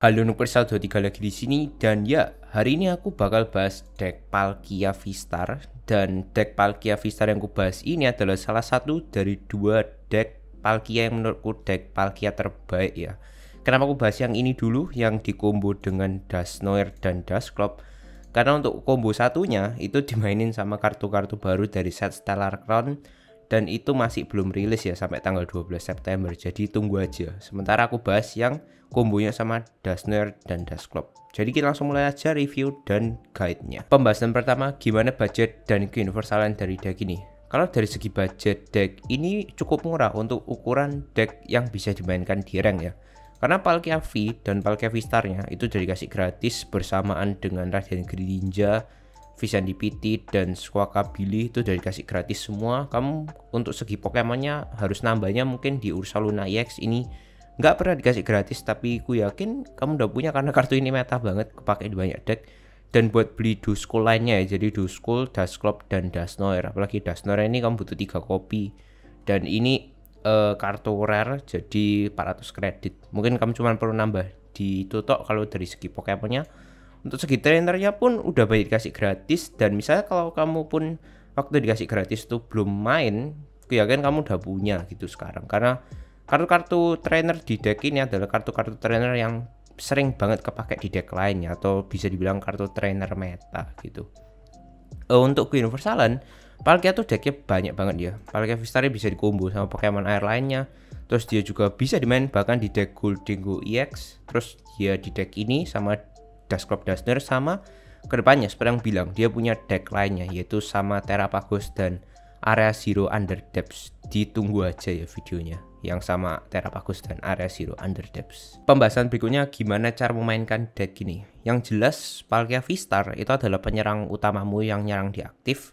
Halo Nuker 123 lagi di sini, dan ya hari ini aku bakal bahas deck Palkia VSTAR. Dan deck Palkia VSTAR yang aku bahas ini adalah salah satu dari dua deck Palkia yang menurutku deck Palkia terbaik ya. Kenapa aku bahas yang ini dulu yang dikombo dengan Dusknoir dan Dusclops? Karena untuk combo satunya itu dimainin sama kartu-kartu baru dari set Stellar Crown, dan itu masih belum rilis ya sampai tanggal 12 September, jadi tunggu aja. Sementara aku bahas yang kombonya sama Dasner dan Dusclops. Jadi kita langsung mulai aja review dan guide-nya. Pembahasan pertama, gimana budget dan keuniversalan dari deck ini. Kalau dari segi budget, deck ini cukup murah untuk ukuran deck yang bisa dimainkan di rank ya, karena Palkia V dan Palkia VSTAR-nya itu jadi kasih gratis bersamaan dengan Radiant Greninja, Vision PT dan Squawkabilly itu dari kasih gratis semua. Kamu untuk segi Pokemonnya harus nambahnya mungkin di Ursaluna ex ini nggak pernah dikasih gratis, tapi ku yakin kamu udah punya karena kartu ini meta banget, kepake di banyak deck. Dan buat beli Duskull lainnya ya, jadi Duskull, Dusclops dan Dusknoir. Apalagi Dusknoir ini kamu butuh 3 kopi, dan ini kartu rare jadi 400 kredit. Mungkin kamu cuma perlu nambah di itu tok kalau dari segi Pokemonnya. Untuk segi trainernya pun udah banyak dikasih gratis, dan misalnya kalau kamu pun waktu dikasih gratis itu belum main, aku yakin kamu udah punya gitu sekarang. Karena kartu-kartu trainer di deck ini adalah kartu-kartu trainer yang sering banget kepake di deck lainnya, atau bisa dibilang kartu trainer meta gitu. Untuk keuniversalan, Palkia tuh decknya banyak banget ya. Palkia VSTAR bisa dikombo sama Pokemon air lainnya. Terus dia juga bisa dimain bahkan di deck Goldingo EX. Terus dia di deck ini sama Dusclops, Dasner, sama kedepannya seperti yang bilang dia punya deck lainnya, yaitu sama Terapagos dan Area Zero Under Depths. Ditunggu aja ya videonya yang sama Terapagos dan Area Zero Under Depths. Pembahasan berikutnya, gimana cara memainkan deck ini. Yang jelas Palkia VSTAR itu adalah penyerang utamamu yang nyerang di aktif.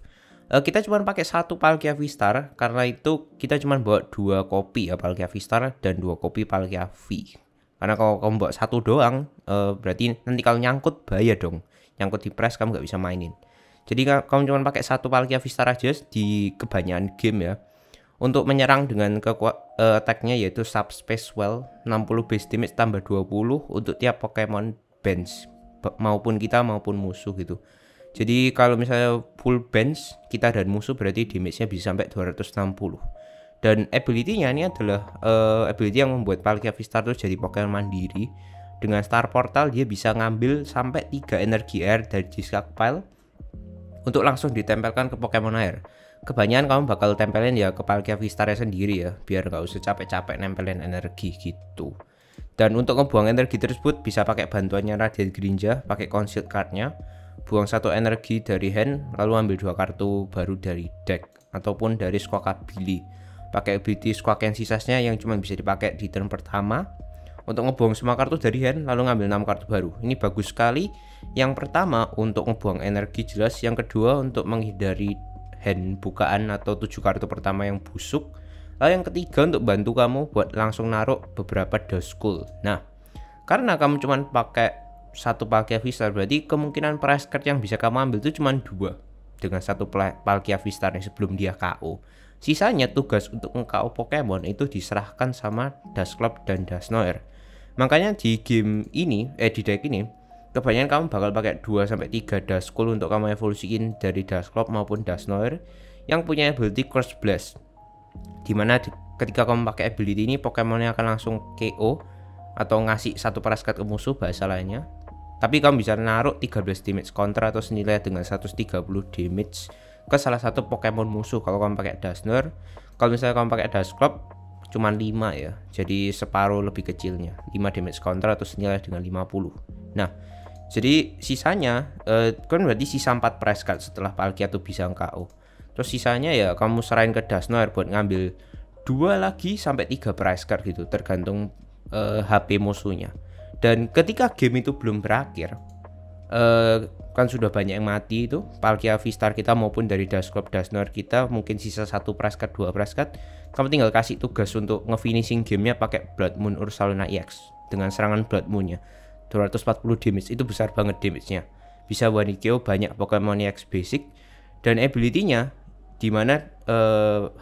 Kita cuma pakai satu Palkia VSTAR, karena itu kita cuma bawa 2 kopi ya Palkia VSTAR dan 2 kopi Palkia V. Karena kalau kamu bawa satu doang, berarti nanti kalau nyangkut bahaya dong. Nyangkut di press kamu nggak bisa mainin. Jadi kamu cuma pakai satu Palkia VSTAR aja di kebanyakan game ya. Untuk menyerang dengan attack-nya yaitu Subspace Well, 60 base damage tambah 20 untuk tiap Pokemon bench, maupun kita maupun musuh gitu. Jadi kalau misalnya full bench kita dan musuh, berarti damage-nya bisa sampai 260. Dan ability-nya ini adalah ability yang membuat Palkia VSTAR itu jadi Pokemon mandiri. Dengan Star Portal dia bisa ngambil sampai 3 energi air dari Duskull untuk langsung ditempelkan ke Pokemon air. Kebanyakan kamu bakal tempelin ya ke Palkia VSTAR sendiri ya, biar gak usah capek-capek nempelin energi gitu. Dan untuk ngebuang energi tersebut bisa pakai bantuannya Radiant Greninja, pakai concealed card-nya. Buang 1 energi dari hand, lalu ambil 2 kartu baru dari deck ataupun dari Squawkabilly. Pakai ability Squawkabilly yang cuma bisa dipakai di turn pertama untuk ngebuang semua kartu dari hand, lalu ngambil 6 kartu baru. Ini bagus sekali. Yang pertama untuk ngebuang energi jelas, yang kedua untuk menghindari hand bukaan atau 7 kartu pertama yang busuk, lalu yang ketiga untuk bantu kamu buat langsung naruh beberapa Duskull. Nah, karena kamu cuma pakai satu Palkia VSTAR, berarti kemungkinan price card yang bisa kamu ambil itu cuma 2 dengan satu Palkia VSTAR sebelum dia KO. Sisanya tugas untuk nge-KO Pokemon itu diserahkan sama Dusclops dan Dusknoir. Makanya di game ini, di deck ini, kebanyakan kamu bakal pakai 2-3 Duskull untuk kamu evolusiin dari Dusclops maupun Dusknoir yang punya ability Curse Blast. Dimana ketika kamu pakai ability ini, Pokemonnya akan langsung KO atau ngasih 1 prize card ke musuh bahasa lainnya. Tapi kamu bisa naruh 13 damage kontra atau senilai dengan 130 damage ke salah satu Pokemon musuh kalau kamu pakai Dasner. Kalau misalnya kamu pakai Dusclops cuman 5 ya, jadi separuh lebih kecilnya, 5 damage counter atau senilai dengan 50. Nah, jadi sisanya kan berarti sisa 4 prize card setelah Palkia tuh bisa KO. Terus sisanya ya kamu serahin ke Dasner buat ngambil 2 lagi sampai 3 prize card gitu, tergantung HP musuhnya. Dan ketika game itu belum berakhir, kan sudah banyak yang mati itu Palkia VSTAR kita maupun dari Dusclops Dasner kita, mungkin sisa 1 prize card, 2 prize card. Kamu tinggal kasih tugas untuk ngefinishing gamenya pakai Blood Moon Ursaluna ex dengan serangan Blood Moonnya 240 damage, itu besar banget damage-nya, bisa one KO banyak Pokemon ex basic. Dan ability-nya dimana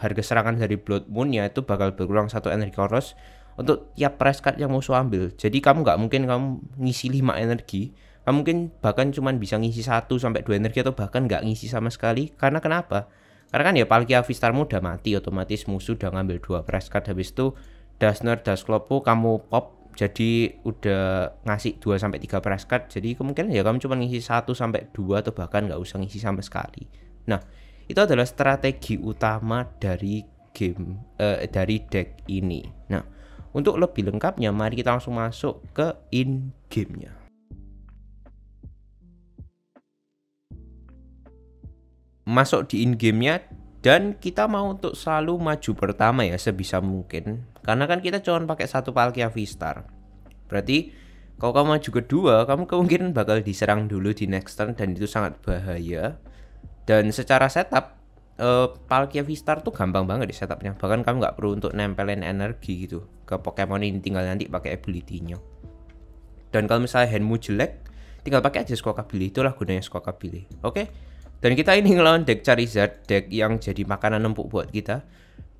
harga serangan dari Blood Moonnya itu bakal berkurang 1 energi koros untuk tiap price card yang musuh ambil. Jadi kamu nggak mungkin kamu ngisi 5 energi, kamu mungkin bahkan cuman bisa ngisi 1 sampai 2 energi atau bahkan nggak ngisi sama sekali. Karena kenapa? Karena kan ya Palkia VSTAR-mu udah mati, otomatis musuh udah ngambil 2 price card. Habis itu Dasner, Dusclops kamu pop, jadi udah ngasih 2 sampai 3 price card. Jadi kemungkinan ya kamu cuma ngisi 1 sampai 2 atau bahkan nggak usah ngisi sama sekali. Nah, itu adalah strategi utama dari game dari deck ini. Nah, untuk lebih lengkapnya mari kita langsung masuk ke in game-nya. Masuk di in game-nya, dan kita mau untuk selalu maju pertama ya sebisa mungkin, karena kan kita cuma pakai 1 Palkia VSTAR. Berarti kalau kamu maju kedua, kamu kemungkinan bakal diserang dulu di next turn, dan itu sangat bahaya. Dan secara setup Palkia VSTAR tuh gampang banget di setupnya, bahkan kamu nggak perlu untuk nempelin energi gitu ke Pokemon ini, tinggal nanti pakai ability-nya. Dan kalau misalnya handmu jelek, tinggal pakai aja Squawkabilly, itulah gunanya Squawkabilly. Oke? Dan kita ini ngelawan deck Charizard, deck yang jadi makanan empuk buat kita.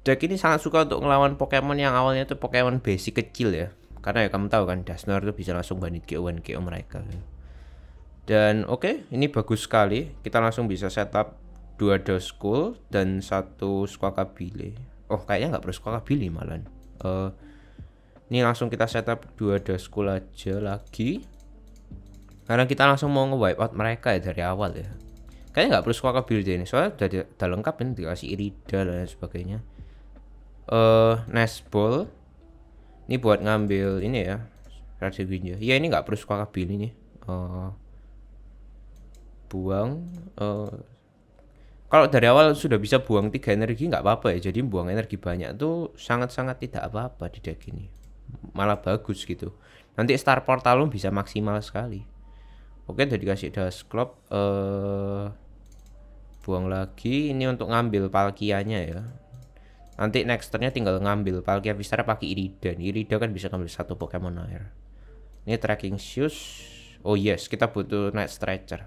Deck ini sangat suka untuk ngelawan Pokemon yang awalnya tuh Pokemon basic kecil ya, karena ya kamu tahu kan Dasner tuh bisa langsung bandit KO-KO mereka. Dan oke, ini bagus sekali. Kita langsung bisa setup 2 Duskull dan 1 Squawkabilly. Oh kayaknya nggak perlu Squawkabilly malan. Ini langsung kita setup 2 Duskull aja lagi, karena kita langsung mau nge-wipe out mereka ya dari awal ya. Kayaknya nggak perlu Squawkabilly ini, soalnya udah lengkap ini, dikasih Irida dan sebagainya. Nice Ball, ini buat ngambil ini ya, Radiant Greninja. Ya ini nggak perlu Squawkabilly nih. Buang. Kalau dari awal sudah bisa buang 3 energi nggak apa-apa ya. Jadi buang energi banyak tuh sangat-sangat tidak apa-apa di deck ini. Malah bagus gitu. Nanti Star Portal lo bisa maksimal sekali. Oke, udah dikasih Dusclops. Buang lagi, ini untuk ngambil Palkianya ya. Nanti next turn-nya tinggal ngambil Palkia VSTAR pakai Irida. Irida kan bisa ngambil 1 Pokemon air. Ini Tracking Shoes. Oh yes, kita butuh Night Stretcher.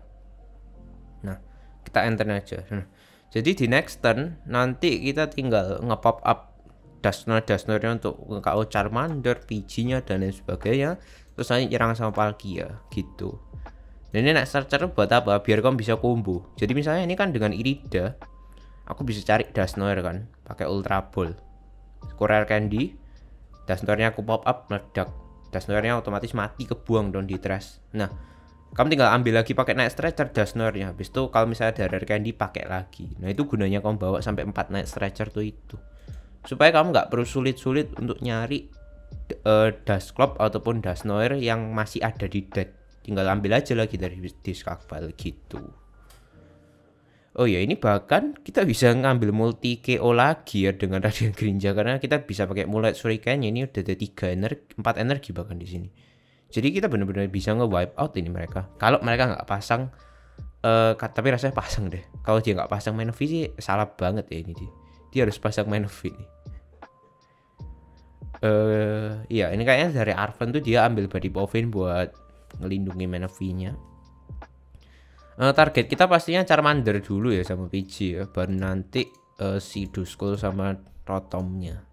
Nah, kita enter aja. Nah, jadi di next turn nanti kita tinggal nge-pop up Dasner-Dasnernya untuk nge-KO Charmander, PG-nya dan lain sebagainya. Terus nanti nyerang sama Palkia gitu. Dan ini Night Stretcher buat apa? Biar kamu bisa combo. Jadi misalnya ini kan dengan Irida, aku bisa cari Dusknoir kan, pakai Ultra Ball, Rare Candy, Dusknoirnya aku pop up meledak, Dusknoirnya otomatis mati kebuang dong di trash. Nah, kamu tinggal ambil lagi pakai Night Stretcher Dusknoirnya. Habis itu kalau misalnya ada Rare Candy pakai lagi. Nah itu gunanya kamu bawa sampai 4 Night Stretcher tuh itu, supaya kamu nggak perlu sulit-sulit untuk nyari Dusclops ataupun Dusknoir yang masih ada di deck. Tinggal ambil aja lagi dari discard file gitu. Oh ya, ini bahkan kita bisa ngambil multi KO lagi ya dengan Radiant Greninja, karena kita bisa pakai mulai Shuriken. Ini udah ada 4 energi bahkan di sini. Jadi kita benar-benar bisa nge-wipe out ini mereka. Kalau mereka nggak pasang, tapi rasanya pasang deh. Kalau dia nggak pasang Main V sih salah banget ya ini dia. Dia harus pasang Main V nih. Iya, ini kayaknya dari Arven tuh dia ambil Body Povin buat ngelindungi mana V-nya. Target kita pastinya Charmander dulu ya sama PG ya, baru nanti si Duskull sama Rotomnya.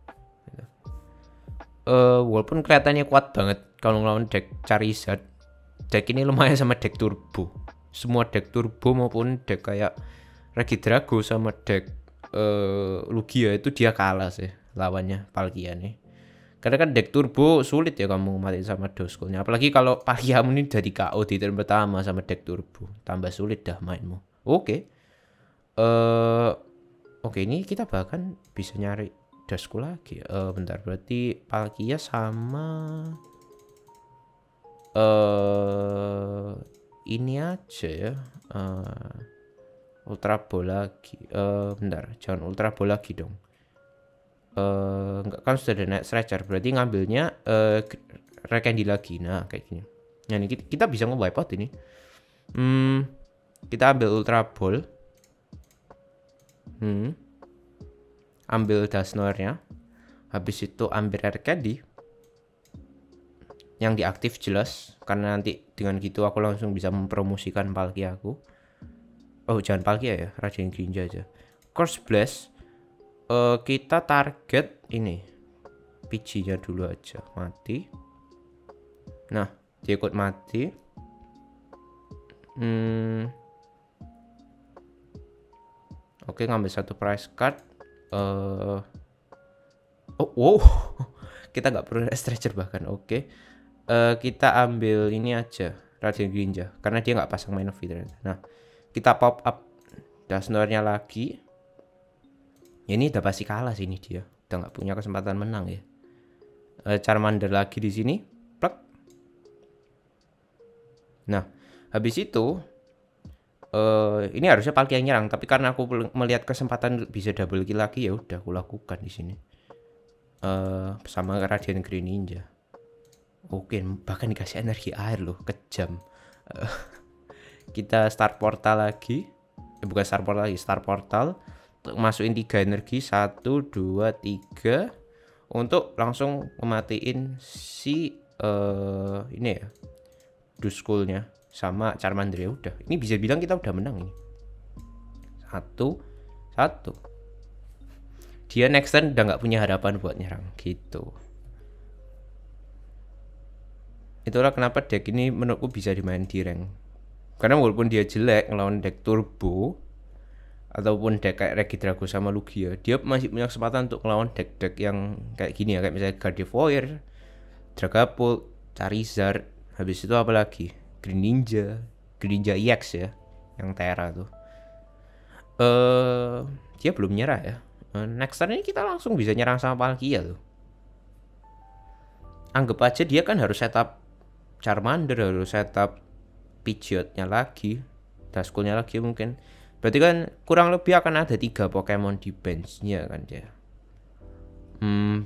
Walaupun kelihatannya kuat banget kalau ngelawan deck Charizard, deck ini lumayan sama deck Turbo. Semua deck Turbo maupun deck kayak Regidrago sama deck Lugia itu dia kalah sih lawannya Palkia nih. Karena kan deck turbo sulit ya kamu matiin sama Duskullnya. Apalagi kalau Palkia ini dari KO di turn pertama sama deck turbo, tambah sulit dah mainmu. Oke. Oke, ini kita bahkan bisa nyari Duskull lagi. Bentar, berarti Palkia sama ini aja ya. Ultra Ball lagi. Bentar, jangan Ultra Ball lagi dong. Enggak, kan sudah ada Night Stretcher, berarti ngambilnya Rare Candy lagi. Nah kayak gini. Nah ini kita bisa nge-wipe out ini. Kita ambil Ultra Ball, ambil Dusknoirnya, habis itu ambil Rare Candy yang diaktif jelas, karena nanti dengan gitu aku langsung bisa mempromosikan Palkia aku. Oh jangan Palkia ya, Radiant Greninja aja. Curse Blast. Kita target ini Pichinya dulu aja, mati. Nah, dia ikut mati. Oke, ngambil satu prize card. Oh, wow. Kita nggak perlu stretcher bahkan. Oke, kita ambil ini aja, Radiant Greninja, karena dia nggak pasang main of ternyata. Nah, kita pop up Dasnernya lagi. Ya, ini udah pasti kalah sih ini dia. Udah nggak punya kesempatan menang ya. Charmander lagi di sini. Plek. Nah, habis itu ini harusnya Palkia yang nyerang, tapi karena aku melihat kesempatan bisa double kill lagi ya udah aku lakukan di sini. Sama Radiant Greninja. Oke, bahkan dikasih energi air loh, kejam. Kita Star Portal lagi. Bukan Star Portal lagi, Star Portal. Masukin 3 energi, 1, 2, 3, untuk langsung mematiin si ini ya, Duskullnya sama Charmander. Ya udah, ini bisa bilang kita udah menang ini. 1-1. Dia next turn udah nggak punya harapan buat nyerang gitu. Itulah kenapa deck ini menurutku bisa dimain di rank, karena walaupun dia jelek ngelawan deck turbo ataupun deck kayak Regidrago sama Lugia, dia masih punya kesempatan untuk melawan deck-deck yang kayak gini ya, kayak misalnya Gardevoir, Dragapult, Charizard, habis itu apa lagi? Greninja EX ya, yang Terra tuh. Dia belum nyerah ya. Next turn ini kita langsung bisa nyerang sama Palkia tuh. Anggap aja dia kan harus setup Charmander, harus setup Pidgeotnya lagi, Duskullnya lagi mungkin. Berarti kan kurang lebih akan ada 3 Pokemon di benchnya kan dia.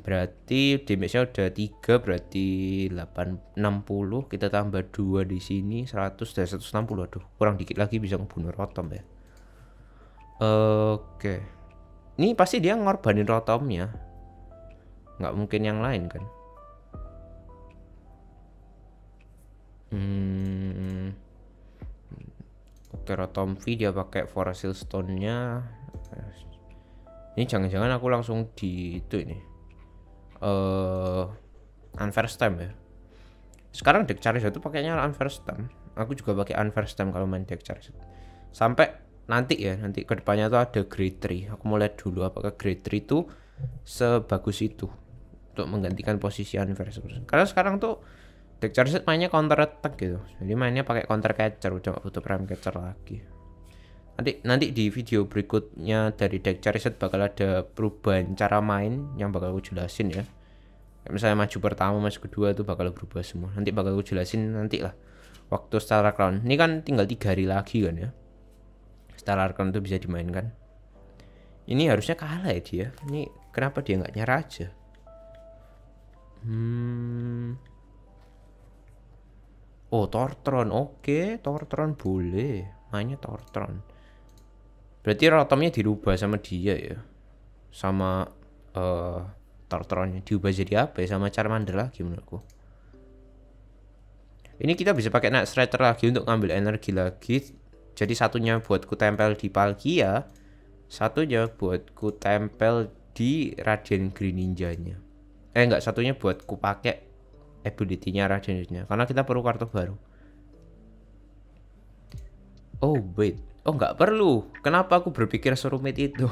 Berarti damage-nya udah 3, berarti 860. Kita tambah 2 di sini, 100 dari 160. Aduh, kurang dikit lagi bisa ngebunuh Rotom ya. Oke. Ini pasti dia ngorbanin Rotomnya. Nggak mungkin yang lain kan. Oke, Rotom V dia pakai Fossil Stone-nya. Ini jangan-jangan aku langsung di itu ini. Unfair Stamp ya. Sekarang deck Charizard itu pakainya Unfair Stamp. Aku juga pakai Unfair Stamp kalau main deck Charizard. Sampai nanti ya, nanti kedepannya tuh ada Grade 3. Aku mau lihat dulu apakah Grade 3 itu sebagus itu untuk menggantikan posisi Unfair Stamp. Karena sekarang tuh deck Charizard mainnya counter attack gitu, jadi mainnya pakai counter catcher, udah gak butuh prime catcher lagi. Nanti di video berikutnya dari deck Charizard bakal ada perubahan cara main yang bakal aku jelasin ya. Kayak misalnya maju pertama, maju kedua itu bakal berubah semua. Nanti bakal aku jelasin nanti lah waktu Stellar Crown. Ini kan tinggal 3 hari lagi kan ya. Stellar Crown itu bisa dimainkan. Ini harusnya kalah ya dia. Ini kenapa dia nggak nyerah aja? Oh, Tortron, oke, Tortron boleh, mainnya Tortron. Berarti Rotomnya dirubah sama dia ya, sama Tortronnya diubah jadi apa ya, sama Charmander lagi menurutku. Ini kita bisa pakai Night Stretcher lagi untuk ngambil energi lagi. Jadi satunya buat ku tempel di Palkia, satunya buat ku tempel di Radiant Greninja-nya. Enggak, satunya buat ku pakai ability-nya Radiant-nya, karena kita perlu kartu baru. Oh wait, oh nggak perlu. Kenapa aku berpikir serumit itu?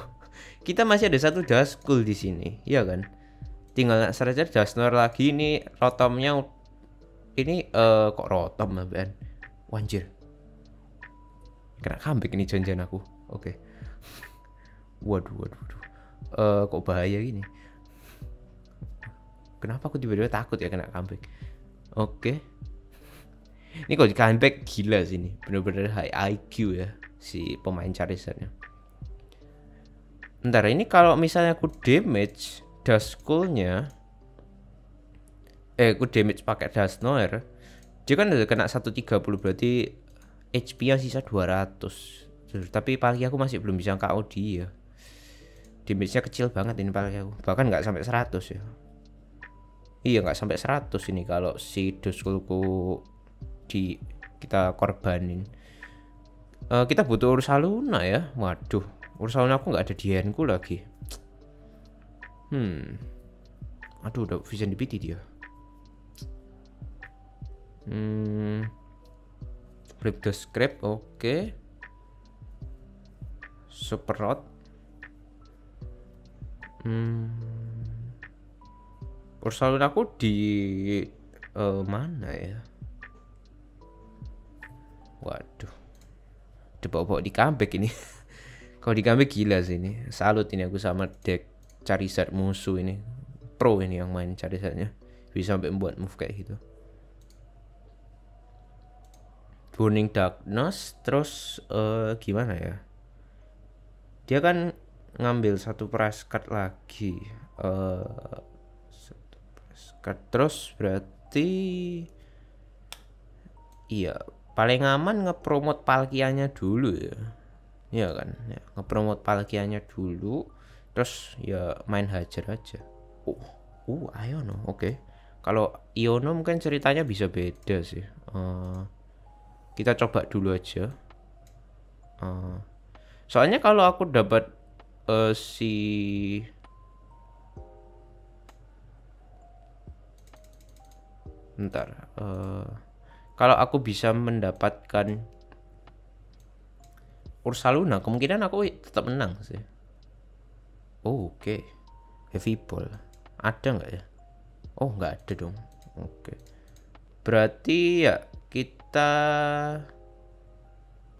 Kita masih ada satu Duskull di sini, iya kan? Tinggal saja Dusknoir lagi. Ini Rotomnya, ini kok Rotom apaan? Wanjir. Kena comeback ini janjian aku. Oke. Waduh. Kok bahaya gini? Kenapa aku tiba-tiba takut ya kena comeback? Oke. Ini kalau di comeback gila sih ini. Bener-bener high IQ ya si pemain Charizardnya. Bentar, ini kalau misalnya aku damage Duskullnya, aku damage pakai Dusknoir, dia kan udah kena 130, berarti HP-nya sisa 200. Tapi Palkia aku masih belum bisa KO dia. Damage-nya kecil banget ini Palkia aku. Bahkan nggak sampai 100 ya. Iya, nggak sampai 100 ini kalau si Duskullku kita korbanin. Kita butuh Ursaluna ya. Waduh, Ursaluna aku nggak ada di handku lagi. Aduh, udah Vision DPT dia. Flip the Scrap, oke. Super Rod. Ursaluna aku di mana ya? Waduh, dibawa-bawa di comeback ini. Kalau di comeback gila sih ini. Salut ini aku sama deck Charizard musuh ini. Pro ini yang main Charizardnya, bisa sampai membuat move kayak gitu. Burning Darkness, terus gimana ya? Dia kan ngambil satu prize card lagi. Satu prize card, terus berarti iya, paling aman ngepromot Palkianya dulu ya. Iya kan? Ya, ngepromot Palkianya dulu, terus ya main hajar aja. Iono, oke. Kalau Iono mungkin ceritanya bisa beda sih. Kita coba dulu aja. Soalnya kalau aku dapat si bentar, kalau aku bisa mendapatkan Ursaluna, kemungkinan aku tetap menang sih. Oke. Heavy Ball ada nggak ya? Oh, nggak ada dong. Oke. Berarti ya kita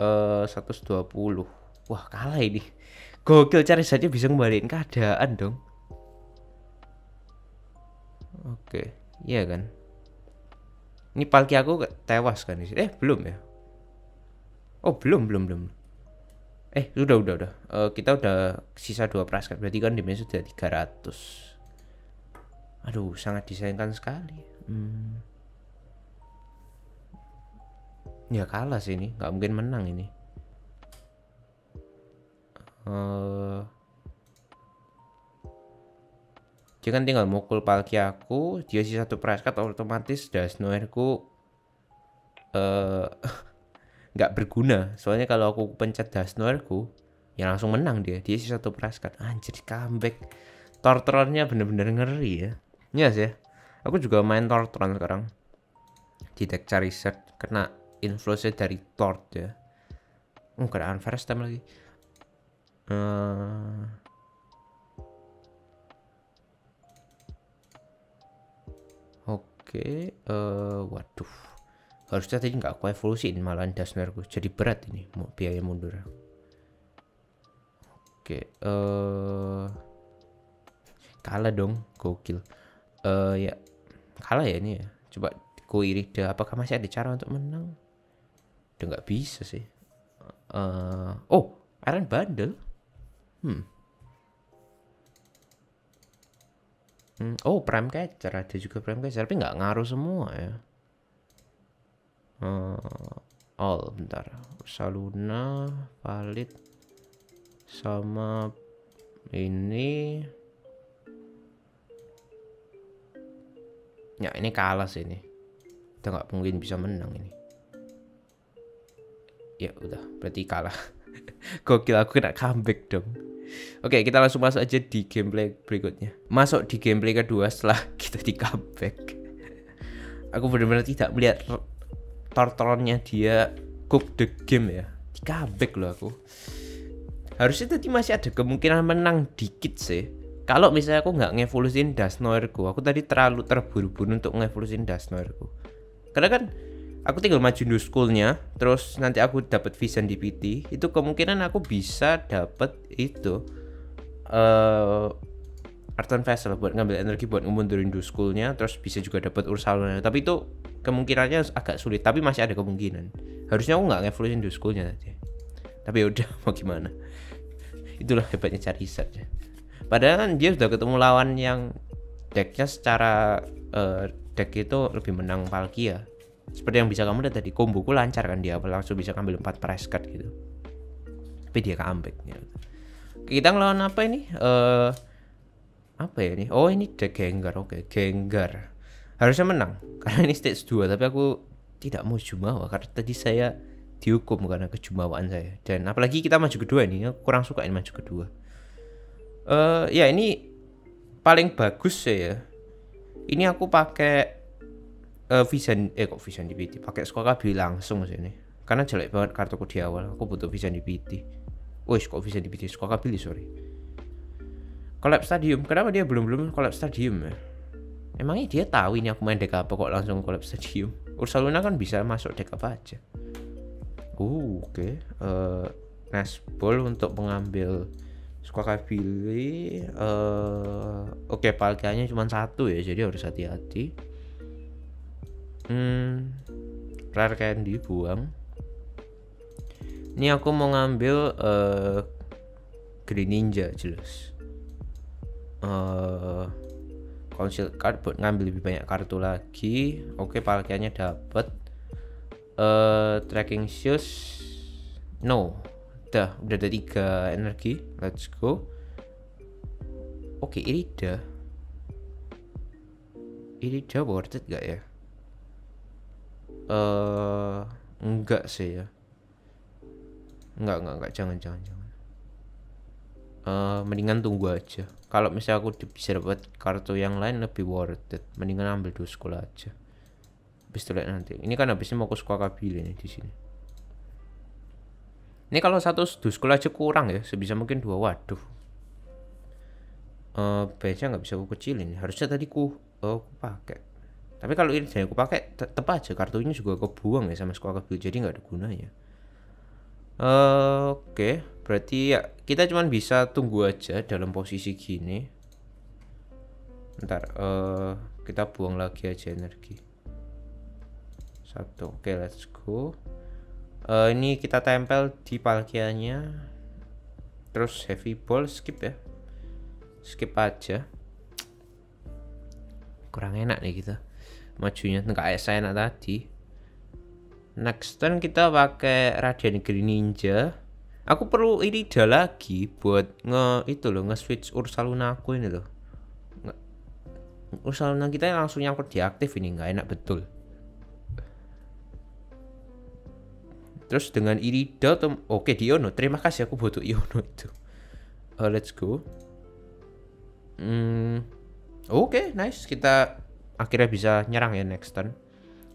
120. Wah, kalah ini. Gokil, Charizard bisa ngembaliin keadaan dong. Oke, iya kan? Ini Palkia aku tewas kan di sini. Belum ya? Oh, belum. Udah. Kita udah sisa 2 prize card. Berarti kan damage sudah 300. Aduh, sangat disayangkan sekali. Ya kalah sih ini, nggak mungkin menang ini. Dia kan tinggal mukul Palkia aku, dia sih satu prize card, otomatis Dusknoir ku nggak berguna. Soalnya kalau aku pencet Dusknoir ku, ya langsung menang dia. Dia sih satu prize card. Anjir, comeback Tortronnya bener-bener ngeri ya. Iya sih, aku juga main Tortron sekarang di deck Charizard karena influence dari Tort ya. Karena unfair stem lagi. Oke. Waduh, harusnya tadi nggak aku evolusiin, malahan Dasnerku jadi berat ini, mau biaya mundur. Oke. Kalah dong, gokil. Ya kalah ya ini ya. Coba ku Irida, apakah masih ada cara untuk menang? Udah nggak bisa sih. Iron Bundle. Prime Catcher, ada juga Prime Catcher, tapi nggak ngaruh semua ya. Bentar, Saluna valid sama ini. Ya ini kalah sih ini. Kita nggak mungkin bisa menang ini. Ya udah, berarti kalah. Gokil, aku kena comeback dong. Oke, kita langsung masuk aja di gameplay berikutnya. Masuk di gameplay kedua setelah kita di comeback. Aku benar-benar tidak melihat Tortronnya dia cook the game ya. Di comeback loh aku. Harusnya tadi masih ada kemungkinan menang dikit sih. Kalau misalnya aku nggak ngevolusin Dusknoirku. Aku tadi terlalu terburu-buru untuk ngevolusin Dusknoirku. Karena kan aku tinggal maju Duskullnya, terus nanti aku dapat Vision DPT, itu kemungkinan aku bisa dapat itu Earthen Vessel buat ngambil energi buat ngemundurin Duskullnya, terus bisa juga dapat Ursaluna. Tapi itu kemungkinannya agak sulit, tapi masih ada kemungkinan. Harusnya aku nggak ngevolusin Duskullnya tadi. Tapi udah mau gimana? Itulah hebatnya Charizard. Padahal kan dia sudah ketemu lawan yang decknya secara deck itu lebih menang Palkia. Seperti yang bisa kamu lihat tadi, komboku lancar kan dia, langsung bisa ngambil 4 prize card gitu. Tapi dia comeback ya. Kita ngelawan apa ini? Apa ya ini? Oh, ini The Gengar. Oke, Gengar. Harusnya menang karena ini stage 2, tapi aku tidak mau jumawa karena tadi saya dihukum karena kejumawaan saya. Dan apalagi kita maju kedua ini, aku kurang suka ini maju kedua. Ya ini paling bagus ya. Ini aku pakai Vision DPT, pakai Squawkabilly langsung sini. Karena jelek banget kartuku di awal, aku butuh Vision DPT. Wes kok Vision DPT, Squawkabilly sorry. Collab Stadium, kenapa dia belum Collab Stadium ya? Emangnya dia tahu ini aku main deck apa kok langsung Collab Stadium? Ursaluna kan bisa masuk deck apa aja. Oke. Nasball untuk mengambil Squawkabilly. Oke, Palkia-nya cuma satu ya, jadi harus hati-hati. Rare Candy buang. Ini aku mau ngambil Greninja jelas. Council card buat ngambil lebih banyak kartu lagi. Oke, Palkia-nya dapat. Tracking Shoes no, udah ada 3 energi. Let's go. Oke, Irida. Irida worth it gak ya? Enggak sih ya. Enggak, jangan. Mendingan tunggu aja. Kalau misalnya aku bisa dapat kartu yang lain lebih worth it, mendingan ambil Duskull aja. Habis itu lihat nanti. Ini kan habisnya mau ke Squawkabilly nih di sini. Ini kalau satu Duskull aja kurang ya, sebisa mungkin 2. Waduh. Beca nggak bisa aku kecilin. Harusnya tadi aku pakai. Tapi kalau ini saya aku pakai tetap aja kartunya juga kebuang ya sama Squawkabilly, jadi nggak ada gunanya. Oke. Berarti ya kita cuman bisa tunggu aja dalam posisi gini. Ntar kita buang lagi aja energi. 1. Oke, let's go. Ini kita tempel di Palkia-nya. Terus heavy ball skip ya. Skip aja. Kurang enak nih kita. Majunya enggak enak tadi. Next turn kita pakai Radiant Greninja. Aku perlu Irida lagi buat nge-switch Ursaluna aku ini loh. Ursaluna kita langsung nyangkut diaktif, ini nggak enak betul. Terus dengan Irida oke di Iono. Terima kasih, aku butuh Iono itu. Let's go. Oke, nice. Kita akhirnya bisa nyerang ya next turn.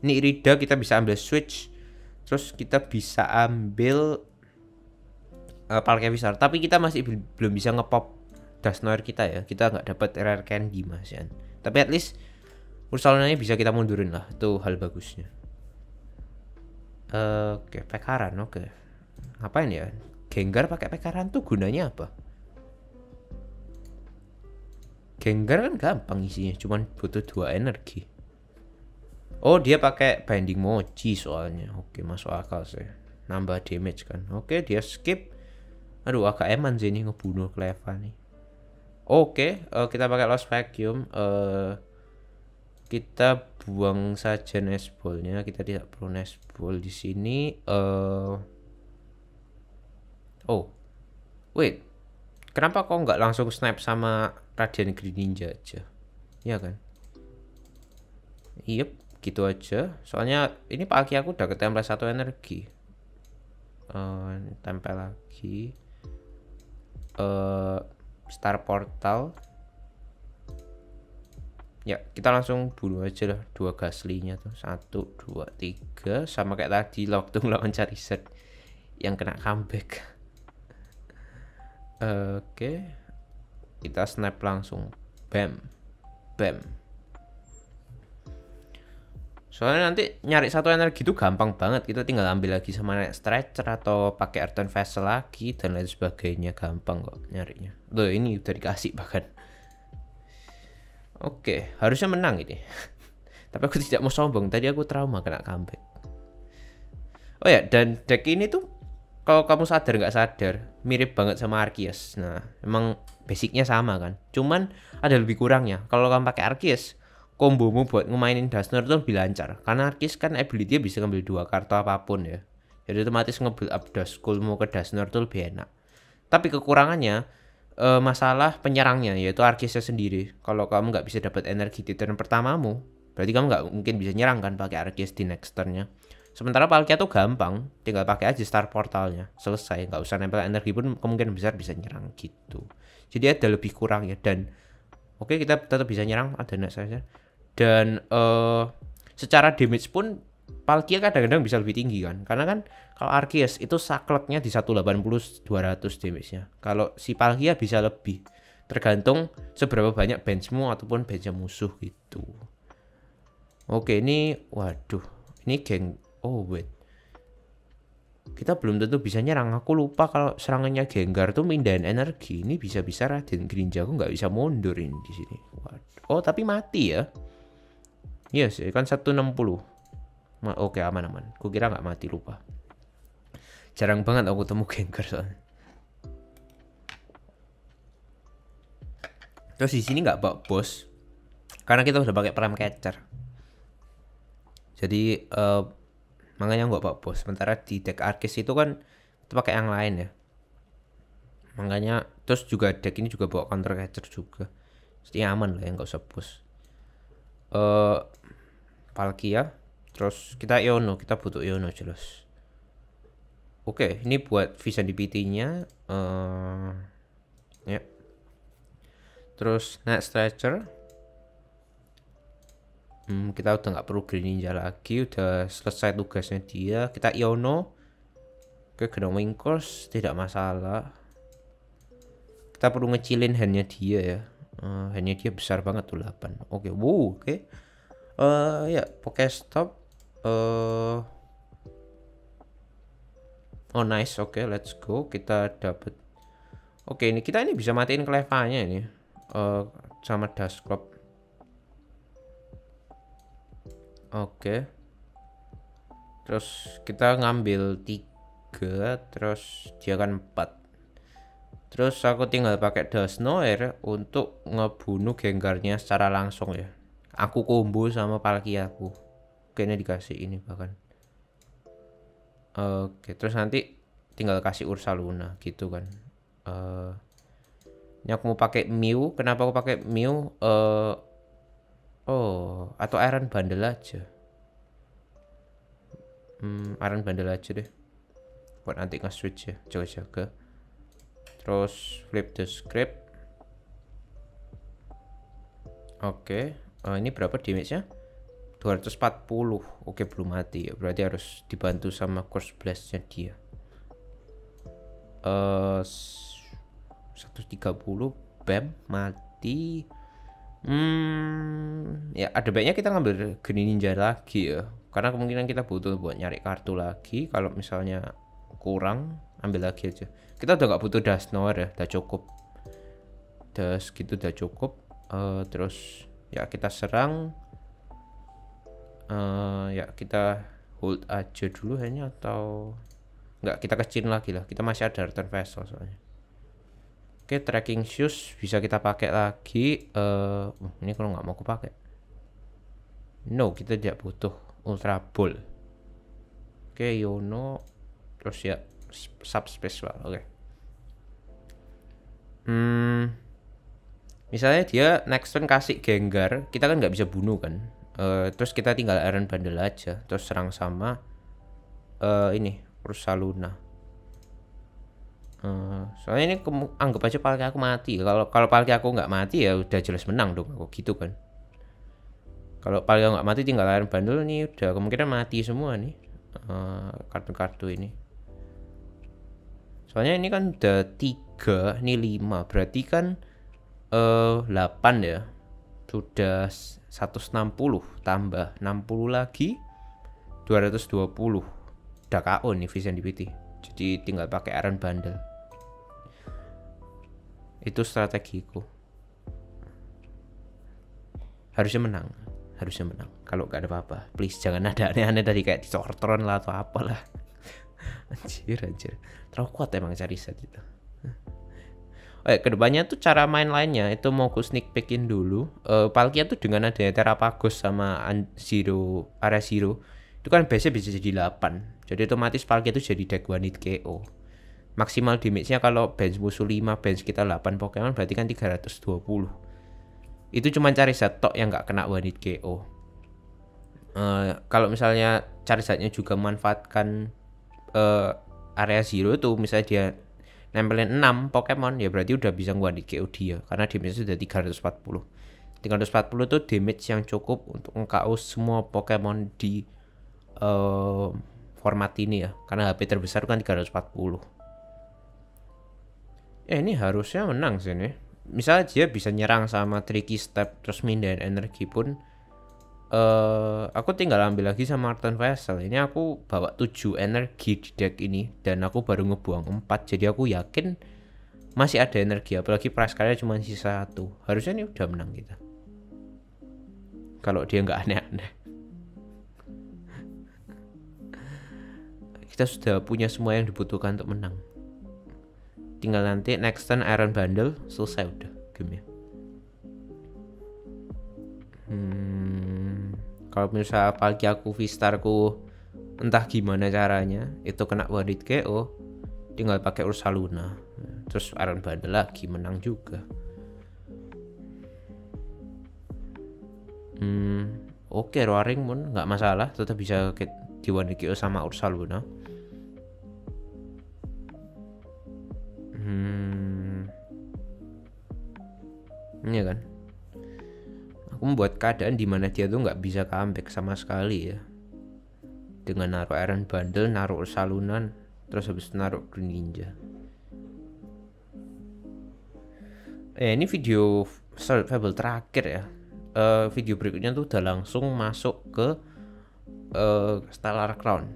Ini Irida kita bisa ambil switch. Terus kita bisa ambil Palkia VSTAR, tapi kita masih belum bisa ngepop Dusknoir kita ya. Kita nggak dapat Rare Candy mas ya. Tapi at least Ursalunanya bisa kita mundurin lah, itu hal bagusnya. Oke, pekaran. Oke. Ngapain ya Gengar pakai pekaran tuh, gunanya apa? Gengar kan gampang isinya, cuman butuh 2 energi. Oh, dia pakai Binding Mochi soalnya. Oke, masuk akal sih, nambah damage kan. Oke, dia skip. Aduh, agak eman sih ini ngebunuh Cleva nih. Oke, kita pakai Lost Vacuum. Kita buang saja Nesballnya. Kita tidak perlu Nesball di sini. Oh, wait. Kenapa kok nggak langsung snap sama Radiant Greninja aja? Iya kan? Yep, gitu aja. Soalnya ini pagi aku udah ketempel 1 energi. Tempel lagi. Star Portal ya, kita langsung bunuh aja lah 2 gaslinya tuh. 1, 2, 3 sama kayak tadi waktu melawan Charizard yang kena comeback. Oke. Kita snap langsung, bam bam. Soalnya nanti nyari 1 energi itu gampang banget, kita tinggal ambil lagi sama Night Stretcher atau pakai Earthen Vessel lagi dan lain sebagainya, gampang kok nyarinya. Loh, ini udah dikasih bahkan. Oke, harusnya menang ini. Tapi aku tidak mau sombong, tadi aku trauma kena comeback. Oh ya, dan deck ini tuh kalau kamu sadar nggak sadar mirip banget sama Arceus. Nah, emang basicnya sama kan, cuman ada lebih kurangnya. Kalau kamu pakai Arceus, kombomu buat ngemainin Dasner tuh lebih lancar karena Arceus kan ability-nya bisa ngambil 2 kartu apapun ya, jadi otomatis nge-build up Duskull mau ke Dasner tuh lebih enak. Tapi kekurangannya masalah penyerangnya, yaitu Arceusnya sendiri. Kalau kamu nggak bisa dapat energi di turn pertamamu, berarti kamu nggak mungkin bisa nyerang kan pakai Arceus di next turn-nya. Sementara Palkia tuh gampang, tinggal pakai aja Star Portalnya, selesai, nggak usah nempel energi pun kemungkinan besar bisa nyerang gitu. Jadi ada lebih kurang ya. Dan oke, kita tetap bisa nyerang, ada Night Stretcher. Dan secara damage pun Palkia kadang-kadang bisa lebih tinggi kan, karena kan kalau Arceus itu sakleknya di 180-200 damage-nya. Kalau si Palkia bisa lebih, tergantung seberapa banyak benchmu ataupun bench musuh gitu. Oke, ini waduh, ini geng. Oh wait, kita belum tentu bisa nyerang. Aku lupa kalau serangannya Gengar tuh mindahin energi. Ini bisa-bisa Radiant Greninja aku nggak bisa mundurin di sini. Waduh. Oh tapi mati ya? Yes, kan 160. Oke, aman-aman. Kukira nggak mati, lupa. Jarang banget aku temu Gengar soalnya. Terus di sini nggak bawa bos, karena kita udah pakai Prime Catcher. Jadi makanya nggak bawa bos. Sementara di deck Arceus itu kan kita pakai yang lain ya. Makanya terus juga deck ini juga bawa Counter Catcher juga. Jadi aman lah, yang nggak usah bos. Palkia. Terus kita Iono, kita butuh Iono jelas. Oke, ini buat VSTAR-nya. Ya. Terus Night Stretcher. Kita udah nggak perlu Greninja lagi, udah selesai tugasnya dia. Kita Iono ke Growing Course, tidak masalah. Kita perlu ngecilin hand-nya dia ya. Hand-nya dia besar banget tuh 8. Oke, wow, oke. Ya, Pokestop. Oh nice, oke, let's go. Kita dapet. Oke, ini kita ini bisa matiin Clefanya ini sama Dusclops. Oke. Terus kita ngambil 3, terus dia kan 4. Terus aku tinggal pakai Dusknoir untuk ngebunuh Gengarnya secara langsung ya. Aku combo sama Palkia aku. Kayaknya dikasih ini bahkan. Oke, terus nanti tinggal kasih Ursaluna gitu kan. Ini aku mau pakai Mew. Kenapa aku pakai Mew? Oh, atau Iron Bundle aja. Iron Bundle aja deh. Buat nanti nge-switch ya, jaga-jaga. Terus flip the script. Oke. Ini berapa damage-nya? 240. Oke, belum mati. Berarti harus dibantu sama Curse Blast-nya dia. 130. Bam, mati. Ya ada baiknya kita ngambil Greninja lagi ya. Karena kemungkinan kita butuh buat nyari kartu lagi. Kalau misalnya kurang, ambil lagi aja. Kita udah gak butuh Dasner ya, udah cukup. Das gitu udah cukup. Terus ya kita serang, ya kita hold aja dulu hanya, atau enggak kita kecilin lagi lah, kita masih ada Earthen Vessel soalnya. Oke, Tracking Shoes bisa kita pakai lagi. Ini kalau nggak mau aku pakai, no, kita tidak butuh Ultra Ball. Oke, Iono, terus ya subspace lah. Oke. Misalnya dia next turn kasih Gengar, kita kan nggak bisa bunuh kan. Terus kita tinggal Iron Bundle aja, terus serang sama ini Ursaluna. Soalnya ini anggap aja Palkia aku mati. Kalau Palkia aku nggak mati ya udah jelas menang dong aku gitu kan. Kalau Palkia nggak mati tinggal Iron Bundle, nih udah kemungkinan mati semua nih kartu-kartu ini. Soalnya ini kan udah 3, ini 5, berarti kan 8 ya, sudah 160 tambah 60 lagi 220, udah KO nih VSTAR. Jadi tinggal pakai Iron Bundle. Itu strategiku. Harusnya menang, harusnya menang. Kalau nggak ada apa-apa, please jangan ada aneh-aneh dari kayak di Tortron lah atau apalah. Anjir, terlalu kuat emang Charizard itu. Kedepannya tuh cara main lainnya itu mau ku sneak peekin dulu. Palkia tuh dengan adanya Terapagos sama Area Zero itu kan biasanya bisa jadi 8. Jadi otomatis Palkia itu jadi deck one hit KO. Maksimal damage-nya kalau bench musuh 5, bench kita 8 Pokemon, berarti kan 320. Itu cuma Charizard tok yang nggak kena one hit KO. Kalau misalnya Charizardnya juga memanfaatkan Area Zero tuh, misalnya dia nempelin 6 Pokemon, ya berarti udah bisa nge-1-hit KO dia, karena damage sudah 340. 340 itu damage yang cukup untuk nge-KO semua Pokemon di format ini ya, karena HP terbesar kan 340. Ini harusnya menang sih nih. Misalnya dia bisa nyerang sama tricky step terus mindahin energi pun, aku tinggal ambil lagi sama Earthen Vessel. Ini aku bawa 7 energi di deck ini dan aku baru ngebuang 4, jadi aku yakin masih ada energi, apalagi price card-nya cuma sisa 1. Harusnya ini udah menang kita, kalau dia nggak aneh-aneh. Kita sudah punya semua yang dibutuhkan untuk menang. Tinggal nanti next turn Iron Bundle, selesai udah gamenya. Kalau misalnya Palkia VSTAR ku entah gimana caranya itu kena wadid KO, tinggal pakai Ursaluna terus Iron Bundle lagi, menang juga. Oke, Roaring Moon nggak masalah, tetap bisa diwadid KO sama Ursaluna. Iya kan, aku membuat keadaan dimana dia tuh nggak bisa comeback sama sekali ya, dengan naruh Iron Bundle, naruh Ursaluna, terus habis naruh Greninja. Ini video Shrouded Fable terakhir ya. Video berikutnya tuh udah langsung masuk ke Stellar Crown.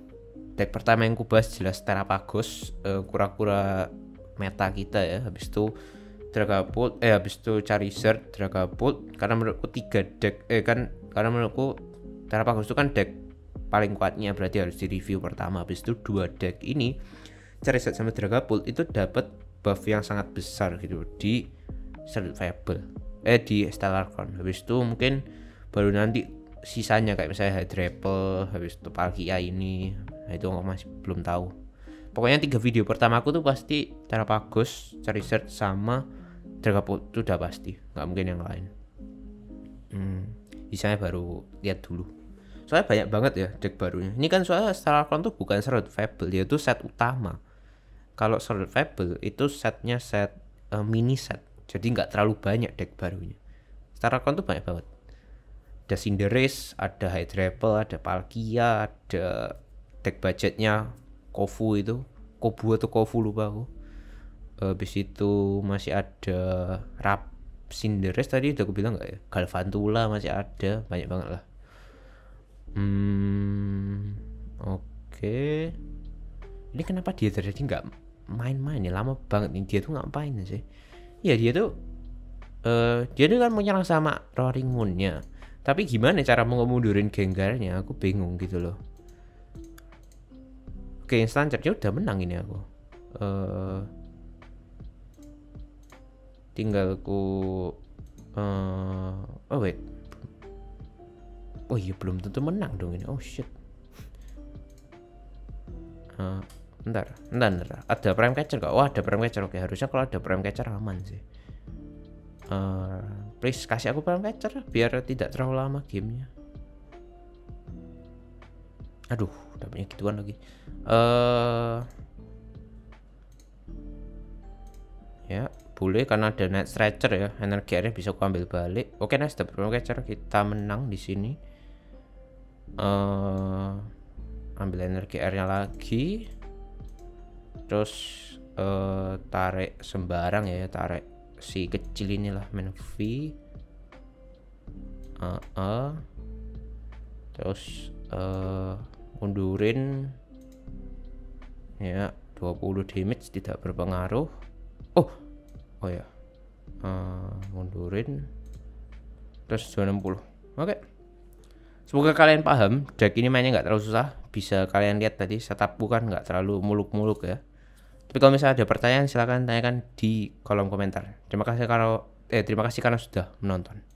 Deck pertama yang kubahas jelas Terapagos, kura-kura meta kita ya. Habis itu Dragapult, habis itu Charizard, Dragapult, karena menurutku 3 deck karena menurutku Terapagos itu kan deck paling kuatnya, berarti harus di review pertama. Habis itu 2 deck ini Charizard sama Dragapult itu dapat buff yang sangat besar gitu di Shrouded Fable, di Stellar Crown. Habis itu mungkin baru nanti sisanya kayak misalnya Hydrapple, habis itu Palkia ini, nah itu masih belum tahu. Pokoknya 3 video pertama aku tuh pasti Terapagos, Charizard sama Dragapult itu udah pasti, nggak mungkin yang lain. Misalnya baru lihat dulu, soalnya banyak banget ya deck barunya. Ini kan soalnya Stellar Crown tuh bukan Shrouded Fable, dia tuh set utama. Kalau Shrouded Fable itu setnya set mini set, jadi nggak terlalu banyak deck barunya. Stellar Crown tuh banyak banget. Ada Cinderace, ada Hydrapple, ada Palkia, ada deck budgetnya Kofu itu, Kobu atau Kofu lupa aku. Habis itu masih ada Cinderace tadi udah aku bilang nggak ya, Galvantula masih ada, banyak banget lah. Oke. Ini kenapa dia terjadi nggak main-main ya, lama banget nih dia tuh ngapain sih? Ya dia tuh kan menyerang sama Roaring Moon-nya, tapi gimana cara mengemundurin Gengar-nya? Aku bingung gitu loh. Oke, instant charge udah menang ini aku. Tinggal ku oh wait, oh iya belum tentu menang dong ini. Oh shit. Bentar, ada Prime Catcher gak? Oh ada Prime Catcher, oke harusnya kalau ada Prime Catcher aman sih. Please kasih aku Prime Catcher biar tidak terlalu lama gamenya. Aduh, udah punya gituan lagi. Ya, boleh karena ada Night Stretcher ya. Energi airnya bisa aku ambil balik. Oke, nice, dapat Prime Catcher, kita menang di sini. Ambil energi airnya lagi. Terus tarik sembarang ya, tarik si kecil inilah main V. Terus mundurin ya, 20 damage tidak berpengaruh. Mundurin terus 260. Oke. Semoga kalian paham, deck ini mainnya nggak terlalu susah, bisa kalian lihat tadi setup bukan nggak terlalu muluk-muluk ya. Tapi kalau misalnya ada pertanyaan silahkan tanyakan di kolom komentar. Terima kasih karena sudah menonton.